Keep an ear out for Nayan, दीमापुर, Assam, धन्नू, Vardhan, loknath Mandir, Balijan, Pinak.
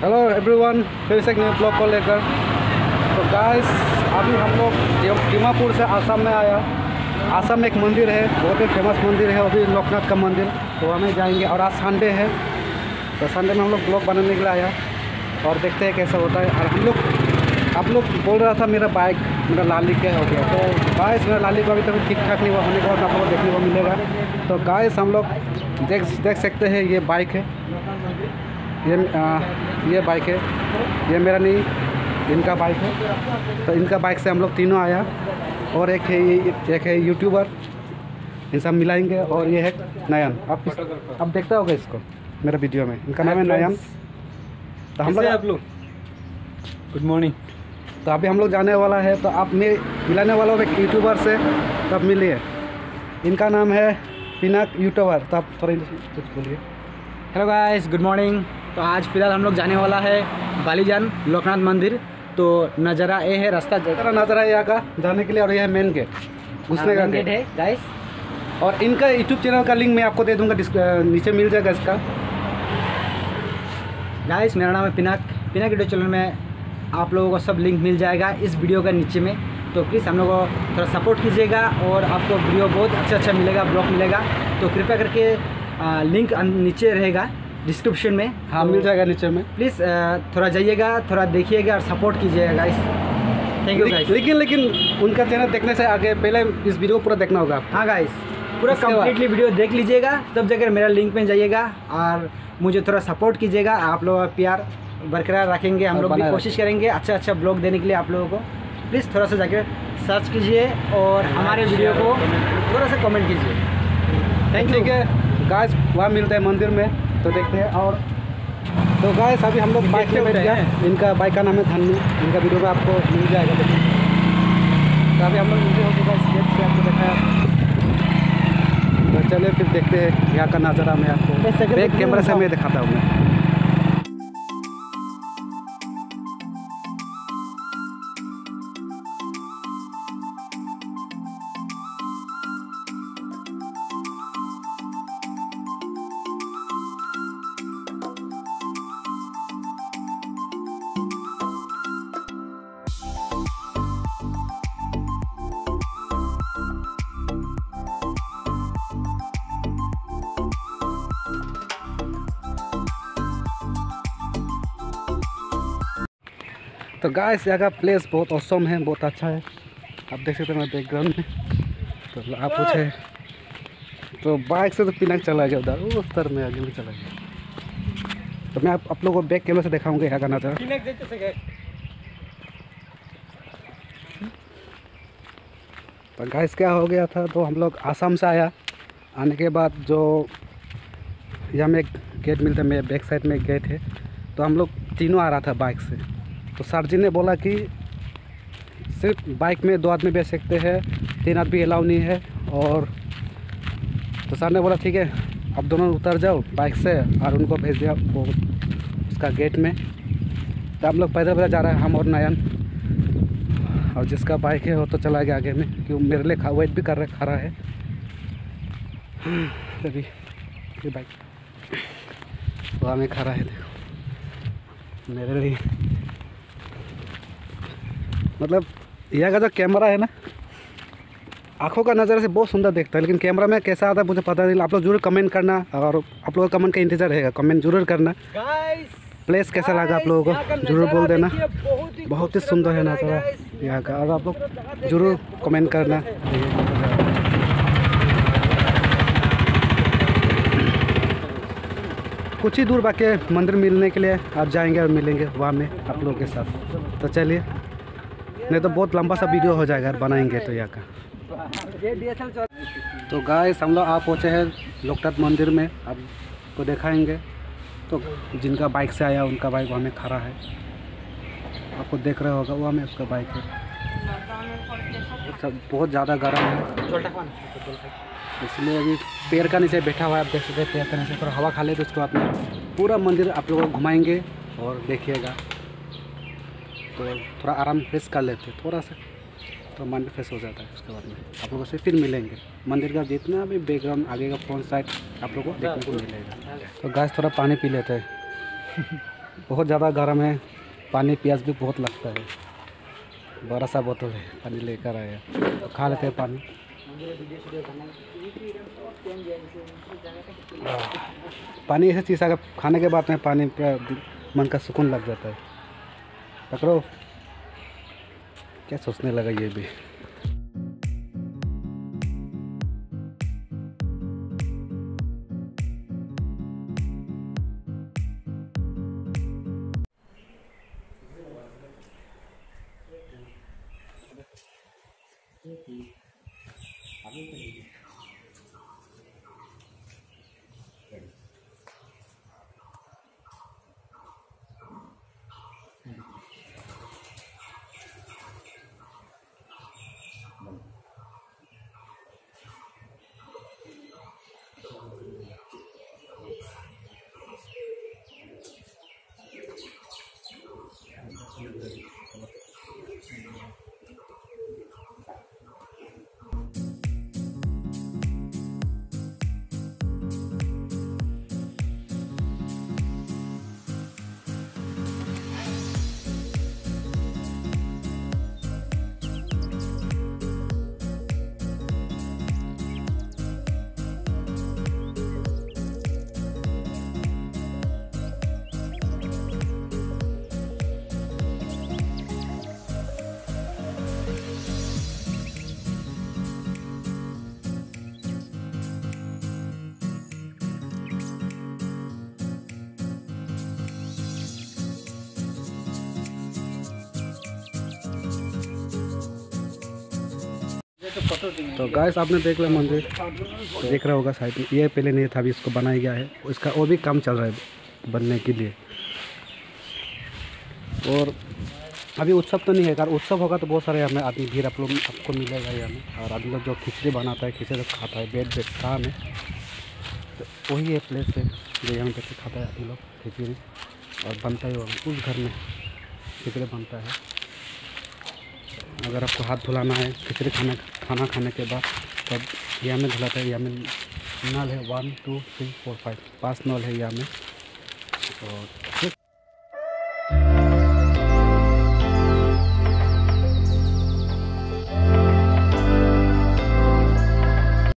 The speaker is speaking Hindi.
हेलो एवरीवन, फिर से एक नए ब्लॉग को लेकर। तो गाइस, अभी हम लोग दीमापुर से आसाम में आया। आसाम में एक मंदिर है, बहुत ही फेमस मंदिर है, अभी लोकनाथ का मंदिर। तो हमें जाएंगे और आज संडे है, तो संडे में हम लोग ब्लॉग बनाने के लिए आया और देखते हैं कैसा होता है। और आप लोग बोल रहा था मेरा बाइक, मेरा लाली क्या हो गया। तो गाइस, मेरा लाली को अभी तक ठीक ठाक नहीं हुआ होने के बाद आप लोग देखने को मिलेगा। तो गाइस, हम लोग देख सकते हैं, ये बाइक है, ये बाइक है, ये मेरा नहीं, इनका बाइक है। तो इनका बाइक से हम लोग तीनों आया। और एक है यूट्यूबर, इन सब मिलाएंगे। और ये है नयन, आप देखता होगा इसको मेरा वीडियो में, इनका नाम है नयन। तो हम लोग, आप लोग गुड मॉर्निंग। तो अभी हम लोग जाने वाला है, तो आप मिलाने वाला हो एक यूट्यूबर से, तब मिलिए। इनका नाम है पिनाक यूट्यूबर। तो आप थोड़ा कुछ बोलिए। Hello guys, good morning. तो आज फिलहाल हम लोग जाने वाला है बालीजान लोकनाथ मंदिर। तो नज़ारा ये है, रास्ता नज़ारा यहाँ का जाने के लिए। और ये है मेन गेट, घुसने का गेट है गाइस। और इनका यूट्यूब चैनल का लिंक मैं आपको दे दूँगा, नीचे मिल जाएगा इसका। गाइस, मेरा नाम है पिनाक। यूट्यूब चैनल में आप लोगों को सब लिंक मिल जाएगा इस वीडियो के नीचे में। तो प्लीज़ हम लोगों को थोड़ा सपोर्ट कीजिएगा और आपको वीडियो बहुत अच्छा मिलेगा, ब्लॉग मिलेगा। तो कृपया करके लिंक नीचे रहेगा डिस्क्रिप्शन में, हाँ मिल जाएगा नीचे में। प्लीज़ थोड़ा जाइएगा, थोड़ा देखिएगा और सपोर्ट कीजिएगा गाइस। Thank you guys. लेकिन उनका चैनल देखने से आगे पहले इस वीडियो को पूरा देखना होगा। हाँ गाइस, पूरा कंप्लीटली वीडियो देख लीजिएगा, तब जाकर मेरा लिंक में जाइएगा और मुझे थोड़ा सपोर्ट कीजिएगा। आप लोग प्यार बरकरार रखेंगे, हम लोग भी कोशिश करेंगे अच्छा ब्लॉग देने के लिए आप लोगों को। प्लीज़ थोड़ा सा जाकर सर्च कीजिए और हमारे वीडियो को थोड़ा सा कमेंट कीजिए। Thank you. ठीक है गाइस, वहाँ मिलते हैं मंदिर में, तो देखते हैं। और तो गाइस, अभी हम लोग बाइक पे बैठ गए। इनका बाइक का नाम है धन्नू, इनका वीडियो में आपको मिल जाएगा। तो अभी हम लोग नीचे हो चुका है, स्टेप से आपको दिखाया। तो चलिए फिर देखते हैं यहाँ का नज़ारा। मैं आपको बैक कैमरा से मैं दिखाता हूँ। मैं तो गाइस, यहाँ का प्लेस बहुत औसम है, बहुत अच्छा है। आप देख सकते हैं मेरे बैकग्राउंड में। तो आप पूछे तो बाइक से तो पिनक चला गया उधर, वो उधर में आगे में चला गया। तो मैं आप लोगों को बैक कैमरे से दिखाऊंगा यहाँ का नज़ारा। तो गाइस, क्या हो गया था, तो हम लोग आसाम से आया। आने के बाद जो यहाँ में एक गेट मिलता है, मेरे बैक साइड में एक गेट है। तो हम लोग तीनों आ रहा था बाइक से। तो सर जी ने बोला कि सिर्फ बाइक में 2 आदमी बैठ सकते हैं, 3 आदमी अलाउ नहीं है। और तो सर ने बोला ठीक है, आप दोनों उतर जाओ बाइक से, और उनको भेज दिया वो उसका गेट में। तो हम लोग पैदल जा रहे हैं, हम और नयन। और जिसका बाइक है वो तो चला गया आगे में, क्यों मेरे लिए वेट भी कर रहा है। तभी ये बाइक वहाँ में खा रहा है, देखो मेरे लिए। मतलब यह का जो कैमरा है ना, आंखों का नज़र से बहुत सुंदर देखता है, लेकिन कैमरा में कैसा आता है मुझे पता नहीं। आप लोग जरूर कमेंट करना, और आप लोगों का कमेंट का इंतजार रहेगा। कमेंट जरूर करना, प्लेस कैसा लगा आप लोगों को जरूर बोल देना। बहुत ही सुंदर है नज़ारा यहाँ का, और आप लोग जरूर कमेंट करना। कुछ ही दूर बाकी मंदिर मिलने के लिए, आप जाएँगे और मिलेंगे वहाँ में आप लोगों के साथ। तो चलिए, नहीं तो बहुत लंबा सा वीडियो हो जाएगा बनाएंगे तो यहाँ का। तो गाइस, हम लोग आप पहुँचे हैं लोकनाथ मंदिर में, आपको दिखाएंगे। तो जिनका बाइक से आया उनका बाइक वहाँ में खड़ा है, आपको देख रहे होगा वहाँ में उसका बाइक है। सब बहुत ज़्यादा गर्म है, इसलिए अभी पेड़ का नीचे बैठा हुआ है। आप देख सकते हैं पेड़ का नीचे, थोड़ा हवा खा ले तो उसको आपने पूरा मंदिर आप लोगों को घुमाएँगे और देखिएगा। तो थोड़ा आराम फ्रेश कर लेते हैं, थोड़ा सा तो मन फ्रेश हो जाता है। उसके बाद में आप लोगों से फिर मिलेंगे। मंदिर का जितना भी बैकग्राउंड, आगे का फ्रंट साइड आप लोगों को देखने को मिलेगा। तो गाइस, थोड़ा पानी पी लेते हैं। बहुत ज़्यादा गर्म है, पानी प्यास भी बहुत लगता है। बड़ा सा बोतल है, पानी लेकर आया तो खा लेते हैं पानी। पानी ऐसी चीज़ अगर खाने के बाद में पानी मन का सुकून लग जाता है। पकड़ो, क्या सोचने लगा ये भी। तो गाइस आपने देख लिया मंदिर, देख रहा होगा साइड में, ये पहले नहीं था, अभी इसको बनाया गया है। इसका और भी काम चल रहा है बनने के लिए। और अभी उत्सव तो नहीं है, अगर उत्सव होगा तो बहुत सारे हमें आदमी भीड़ आप लोग आपको मिलेगा यहाँ में। और आदमी लोग जो खिचड़ी बनाता है, खिचड़ी खाता है, बैठ बैठ खा में, तो वही है प्लेस है जो यहाँ बैठ के खाता है आदमी लोग खिचड़ी। और बनता है उस घर में खिचड़ी बनता है। अगर आपको हाथ धुलाना है खिचड़ी खाना खाने के बाद, तब यहाँ में धुलाता है। यहाँ में नल है, 1 2 3 4 5 पाँच नल है यहाँ में। और